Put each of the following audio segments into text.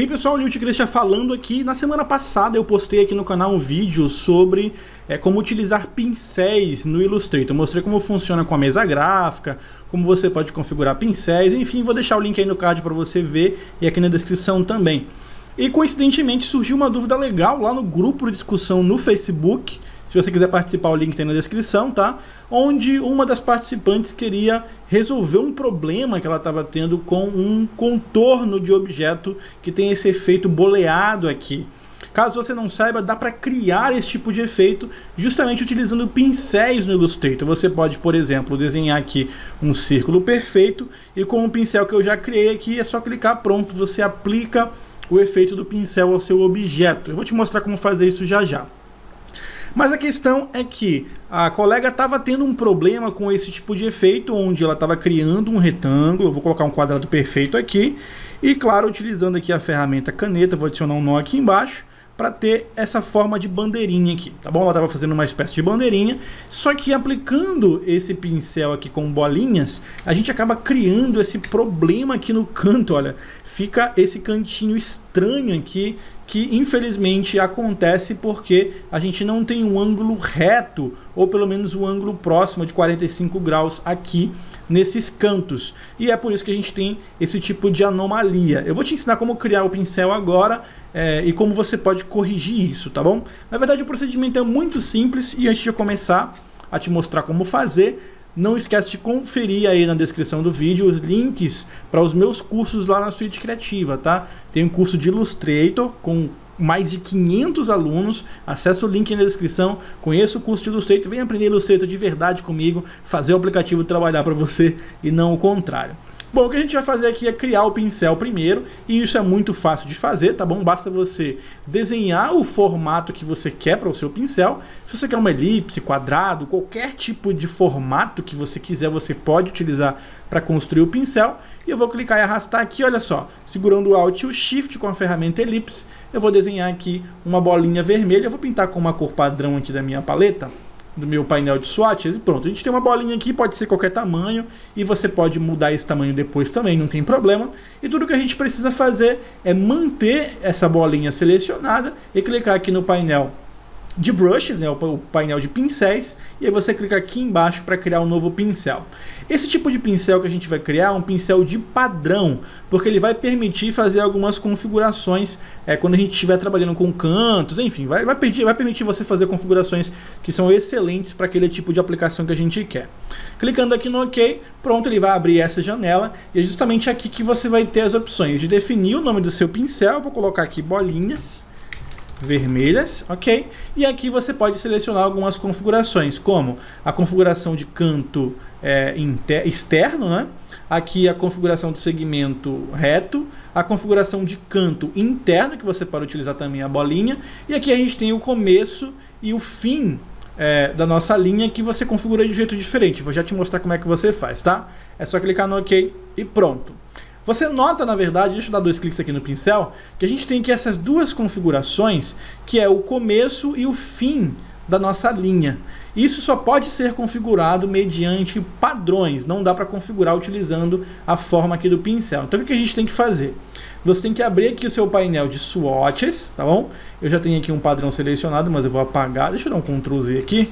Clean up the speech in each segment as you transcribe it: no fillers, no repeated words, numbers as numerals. Hey pessoal, Lute Cristia falando aqui. Na semana passada eu postei aqui no canal um vídeo sobre como utilizar pincéis no Illustrator. Eu mostrei como funciona com a mesa gráfica, como você pode configurar pincéis, enfim, vou deixar o link aí no card para você ver e aqui na descrição também. E coincidentemente surgiu uma dúvida legal lá no grupo de discussão no Facebook. Se você quiser participar, o link tem na descrição, tá? Onde uma das participantes queria resolver um problema que ela estava tendo com um contorno de objeto que tem esse efeito boleado aqui. Caso você não saiba, dá para criar esse tipo de efeito justamente utilizando pincéis no Illustrator. Você pode, por exemplo, desenhar aqui um círculo perfeito e com um pincel que eu já criei aqui é só clicar, pronto, você aplica o efeito do pincel ao seu objeto. Eu vou te mostrar como fazer isso já já. Mas a questão é que a colega estava tendo um problema com esse tipo de efeito, onde ela estava criando um retângulo. Eu vou colocar um quadrado perfeito aqui. E claro, utilizando aqui a ferramenta caneta, vou adicionar um nó aqui embaixo para ter essa forma de bandeirinha aqui, tá bom? Ela estava fazendo uma espécie de bandeirinha, só que aplicando esse pincel aqui com bolinhas, a gente acaba criando esse problema aqui no canto, olha. Fica esse cantinho estranho aqui, que infelizmente acontece porque a gente não tem um ângulo reto, ou pelo menos um ângulo próximo de 45 graus aqui, nesses cantos, e é por isso que a gente tem esse tipo de anomalia. Eu vou te ensinar como criar o pincel agora e como você pode corrigir isso, tá bom? Na verdade o procedimento é muito simples, e antes de eu começar a te mostrar como fazer, não esquece de conferir aí na descrição do vídeo os links para os meus cursos lá na Suíte Criativa, tá? Tem um curso de Illustrator com mais de 500 alunos, acessa o link na descrição, conheça o curso de Illustrator, vem aprender Illustrator de verdade comigo, fazer o aplicativo trabalhar para você e não o contrário. Bom, o que a gente vai fazer aqui é criar o pincel primeiro, e isso é muito fácil de fazer, tá bom? Basta você desenhar o formato que você quer para o seu pincel. Se você quer uma elipse, quadrado, qualquer tipo de formato que você quiser, você pode utilizar para construir o pincel. E eu vou clicar e arrastar aqui, olha só, segurando o Alt e o Shift com a ferramenta elipse, eu vou desenhar aqui uma bolinha vermelha. Eu vou pintar com uma cor padrão aqui da minha paleta, do meu painel de swatches, e pronto, a gente tem uma bolinha aqui, pode ser qualquer tamanho, e você pode mudar esse tamanho depois também, não tem problema. E tudo que a gente precisa fazer é manter essa bolinha selecionada e clicar aqui no painel de brushes, né, o painel de pincéis, e aí você clica aqui embaixo para criar um novo pincel. Esse tipo de pincel que a gente vai criar é um pincel de padrão, porque ele vai permitir fazer algumas configurações quando a gente estiver trabalhando com cantos, enfim, vai permitir você fazer configurações que são excelentes para aquele tipo de aplicação que a gente quer. Clicando aqui no OK, pronto, ele vai abrir essa janela, e é justamente aqui que você vai ter as opções de definir o nome do seu pincel. Vou colocar aqui bolinhas vermelhas, ok? E aqui você pode selecionar algumas configurações, como a configuração de canto externo, né? Aqui a configuração do segmento reto, a configuração de canto interno, que você pode utilizar também a bolinha, e aqui a gente tem o começo e o fim da nossa linha, que você configura de um jeito diferente. Vou já te mostrar como é que você faz, tá? É só clicar no OK e pronto. Você nota, na verdade, deixa eu dar dois cliques aqui no pincel, que a gente tem aqui essas duas configurações, que é o começo e o fim da nossa linha. Isso só pode ser configurado mediante padrões, não dá para configurar utilizando a forma aqui do pincel. Então o que a gente tem que fazer? Você tem que abrir aqui o seu painel de swatches, tá bom? Eu já tenho aqui um padrão selecionado, mas eu vou apagar, deixa eu dar um Ctrl Z aqui,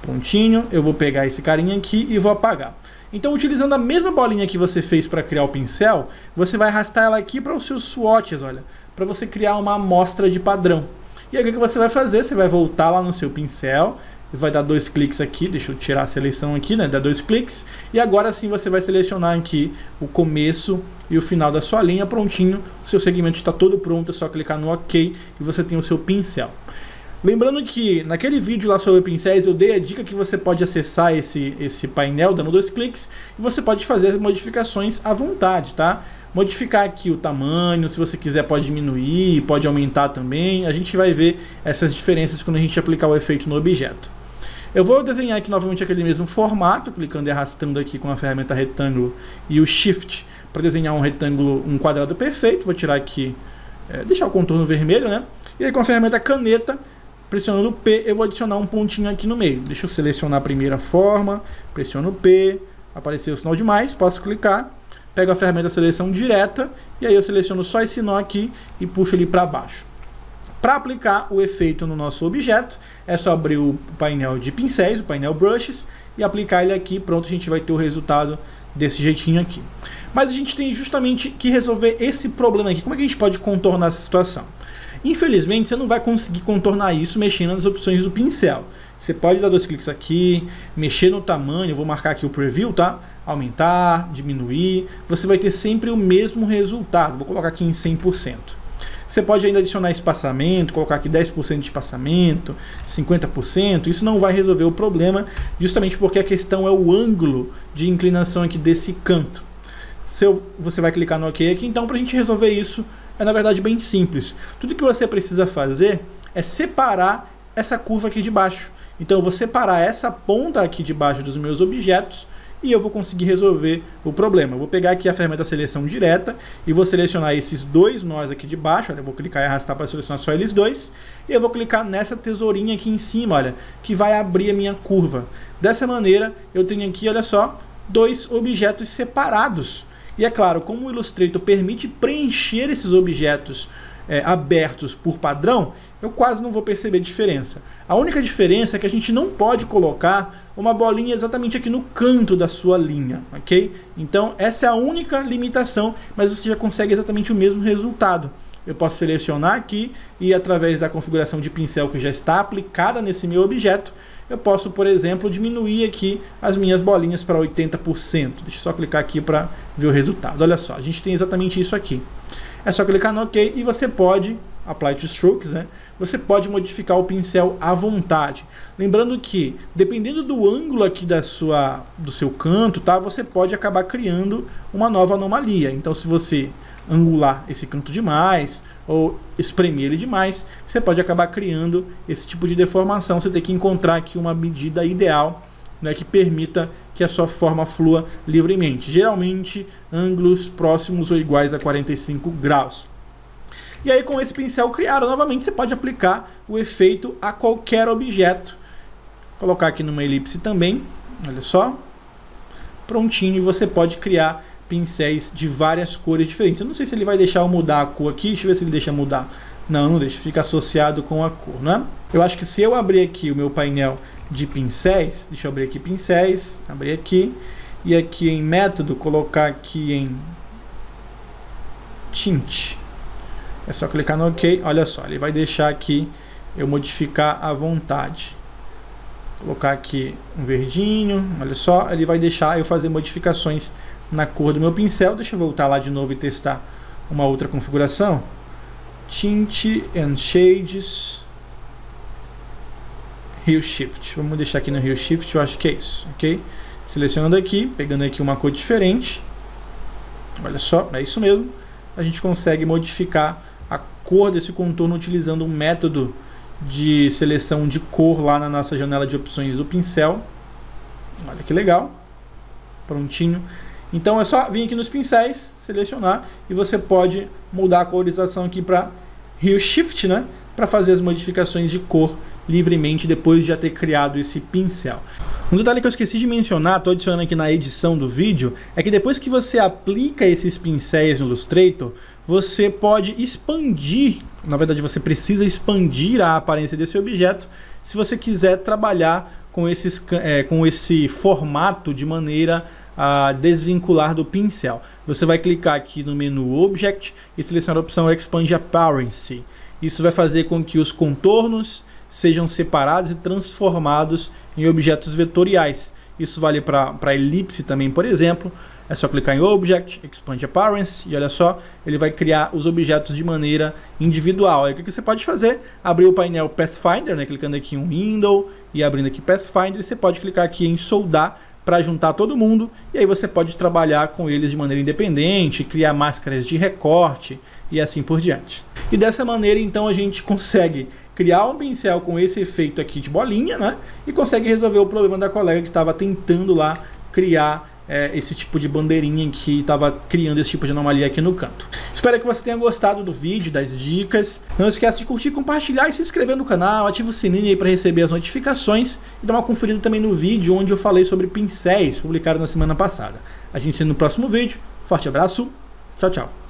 pontinho, eu vou pegar esse carinha aqui e vou apagar. Então, utilizando a mesma bolinha que você fez para criar o pincel, você vai arrastar ela aqui para os seus swatches, olha, para você criar uma amostra de padrão. E aí o que você vai fazer? Você vai voltar lá no seu pincel, vai dar dois cliques aqui, deixa eu tirar a seleção aqui, né? Dá dois cliques, e agora sim você vai selecionar aqui o começo e o final da sua linha, prontinho, o seu segmento está todo pronto, é só clicar no OK e você tem o seu pincel. Lembrando que naquele vídeo lá sobre pincéis eu dei a dica que você pode acessar esse painel dando dois cliques, e você pode fazer modificações à vontade, tá? Modificar aqui o tamanho, se você quiser pode diminuir, pode aumentar também, a gente vai ver essas diferenças quando a gente aplicar o efeito no objeto. Eu vou desenhar aqui novamente aquele mesmo formato, clicando e arrastando aqui com a ferramenta retângulo e o Shift para desenhar um retângulo, um quadrado perfeito. Vou tirar aqui, deixar o contorno vermelho, né? E aí com a ferramenta caneta, pressionando o P, eu vou adicionar um pontinho aqui no meio. Deixa eu selecionar a primeira forma, pressiono o P, apareceu o sinal de mais, posso clicar, pego a ferramenta seleção direta e aí eu seleciono só esse nó aqui e puxo ele para baixo. Para aplicar o efeito no nosso objeto, é só abrir o painel de pincéis, o painel brushes, e aplicar ele aqui. Pronto, a gente vai ter o resultado desse jeitinho aqui. Mas a gente tem justamente que resolver esse problema aqui. Como é que a gente pode contornar essa situação? Infelizmente, você não vai conseguir contornar isso mexendo nas opções do pincel. Você pode dar dois cliques aqui, mexer no tamanho, eu vou marcar aqui o preview, tá? Aumentar, diminuir, você vai ter sempre o mesmo resultado. Vou colocar aqui em 100%. Você pode ainda adicionar espaçamento, colocar aqui 10% de espaçamento, 50%. Isso não vai resolver o problema, justamente porque a questão é o ângulo de inclinação aqui desse canto. Você vai clicar no OK aqui. Então, para a gente resolver isso, é na verdade bem simples. Tudo que você precisa fazer é separar essa curva aqui de baixo. Então, eu vou separar essa ponta aqui de baixo dos meus objetos e eu vou conseguir resolver o problema. Eu vou pegar aqui a ferramenta seleção direta e vou selecionar esses dois nós aqui de baixo. Olha, eu vou clicar e arrastar para selecionar só eles dois. E eu vou clicar nessa tesourinha aqui em cima, olha, que vai abrir a minha curva. Dessa maneira, eu tenho aqui, olha só, dois objetos separados. E é claro, como o Illustrator permite preencher esses objetos abertos por padrão, eu quase não vou perceber diferença. A única diferença é que a gente não pode colocar uma bolinha exatamente aqui no canto da sua linha, ok? Então essa é a única limitação, mas você já consegue exatamente o mesmo resultado. Eu posso selecionar aqui e através da configuração de pincel que já está aplicada nesse meu objeto, eu posso, por exemplo, diminuir aqui as minhas bolinhas para 80%. Deixa eu só clicar aqui para ver o resultado. Olha só, a gente tem exatamente isso aqui. É só clicar no OK e você pode apply to strokes, né? Você pode modificar o pincel à vontade. Lembrando que, dependendo do ângulo aqui do seu canto, tá? Você pode acabar criando uma nova anomalia. Então, se você angular esse canto demais ou espremer ele demais, você pode acabar criando esse tipo de deformação. Você tem que encontrar aqui uma medida ideal, né, que permita que a sua forma flua livremente. Geralmente, ângulos próximos ou iguais a 45 graus. E aí, com esse pincel criado, novamente você pode aplicar o efeito a qualquer objeto. Vou colocar aqui numa elipse também, olha só. Prontinho, e você pode criar pincéis de várias cores diferentes. Eu não sei se ele vai deixar eu mudar a cor aqui, deixa eu ver se ele deixa mudar. Não, não deixa, fica associado com a cor, né? Eu acho que se eu abrir aqui o meu painel de pincéis, deixa eu abrir aqui pincéis, abrir aqui, e aqui em método, colocar aqui em tint. É só clicar no OK, olha só, ele vai deixar aqui eu modificar à vontade. Colocar aqui um verdinho, olha só, ele vai deixar eu fazer modificações na cor do meu pincel. Deixa eu voltar lá de novo e testar uma outra configuração. Tint and Shades, Hue Shift. Vamos deixar aqui no Hue Shift, eu acho que é isso, ok? Selecionando aqui, pegando aqui uma cor diferente. Olha só, é isso mesmo. A gente consegue modificar a cor desse contorno utilizando um método de seleção de cor lá na nossa janela de opções do pincel. Olha que legal, prontinho. Então é só vir aqui nos pincéis, selecionar e você pode mudar a corização aqui para Hue Shift, né, para fazer as modificações de cor livremente depois de já ter criado esse pincel. Um detalhe que eu esqueci de mencionar, estou adicionando aqui na edição do vídeo, é que depois que você aplica esses pincéis no Illustrator, você pode expandir, na verdade você precisa expandir a aparência desse objeto se você quiser trabalhar com esse formato de maneira a desvincular do pincel. Você vai clicar aqui no menu Object e selecionar a opção Expand Appearance. Isso vai fazer com que os contornos sejam separados e transformados em objetos vetoriais. Isso vale para elipse também, por exemplo. É só clicar em Object, Expand Appearance, e olha só, ele vai criar os objetos de maneira individual. Aí o que você pode fazer? Abrir o painel Pathfinder, né, clicando aqui em Window e abrindo aqui Pathfinder, e você pode clicar aqui em Soldar para juntar todo mundo, e aí você pode trabalhar com eles de maneira independente, criar máscaras de recorte e assim por diante. E dessa maneira, então, a gente consegue criar um pincel com esse efeito aqui de bolinha, né? E consegue resolver o problema da colega que estava tentando lá criar esse tipo de bandeirinha que estava criando esse tipo de anomalia aqui no canto. Espero que você tenha gostado do vídeo, das dicas. Não esqueça de curtir, compartilhar e se inscrever no canal. Ativa o sininho aí para receber as notificações. E dá uma conferida também no vídeo onde eu falei sobre pincéis, publicado na semana passada. A gente se vê no próximo vídeo. Forte abraço. Tchau, tchau.